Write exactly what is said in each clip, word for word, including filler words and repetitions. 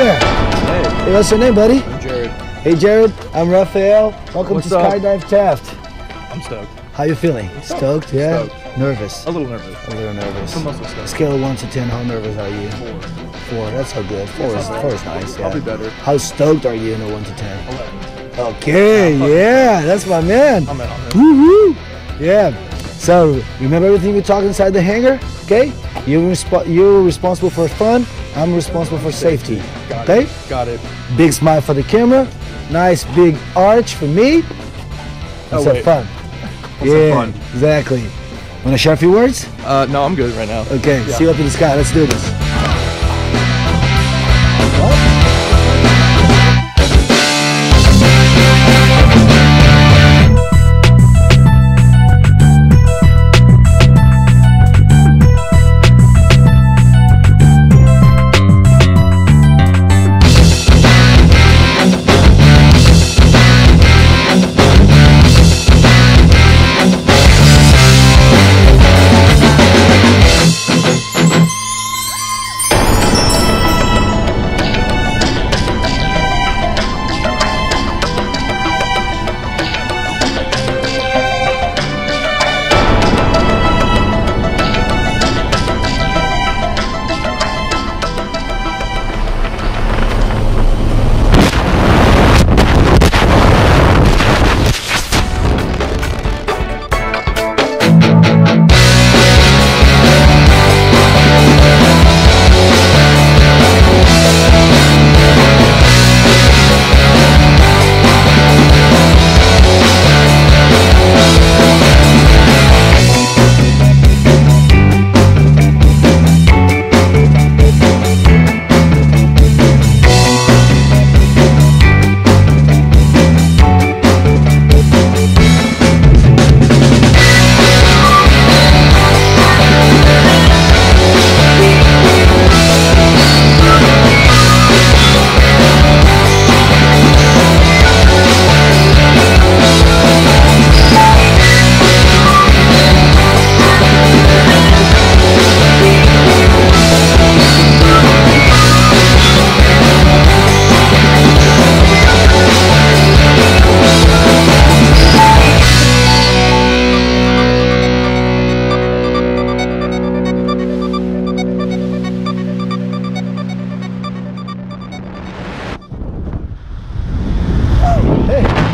there. Hey. Hey, what's your name, buddy? I'm Jared. Hey, Jared. I'm Raphael. Welcome what's to up? Skydive Taft. I'm stoked. How you feeling? I'm stoked. Stoked, yeah? Stoked. Nervous? A little nervous. A little nervous. Some muscle stuff. Scale of one to ten, how nervous are you? Four. Four, that's so good. Four, is, four is nice, yeah. I'll be better. How stoked are you in a one to ten? eleven. Okay, yeah, yeah, that's my man. I'm in, I'm in. Woo-hoo! Yeah. So, remember everything we talked inside the hangar, okay? You're, resp you're responsible for fun, I'm responsible for safety, Got okay? It. Got it. Big smile for the camera, nice big arch for me. That's oh, fun. What's yeah, fun? Exactly. Want to share a few words? Uh, no, I'm good right now. Okay, yeah. See you up in the sky. Let's do this.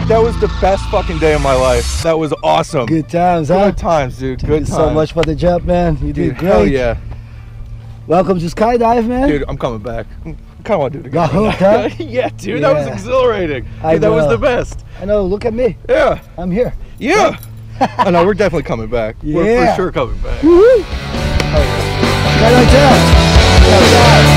That was the best fucking day of my life. That was awesome. Good times, huh? Good times, dude. Good times. Thank you so much for the jump, man. You did great. Hell yeah. Welcome to Skydive, man. Dude, I'm coming back. I kind of want to do it again. Got hooked, huh? Yeah, dude. Yeah. That was exhilarating. Dude, I that was the best. I know. Look at me. Yeah. I'm here. Yeah. I know. We're definitely coming back. Yeah. We're for sure coming back. Woo-hoo. Skydive Taft.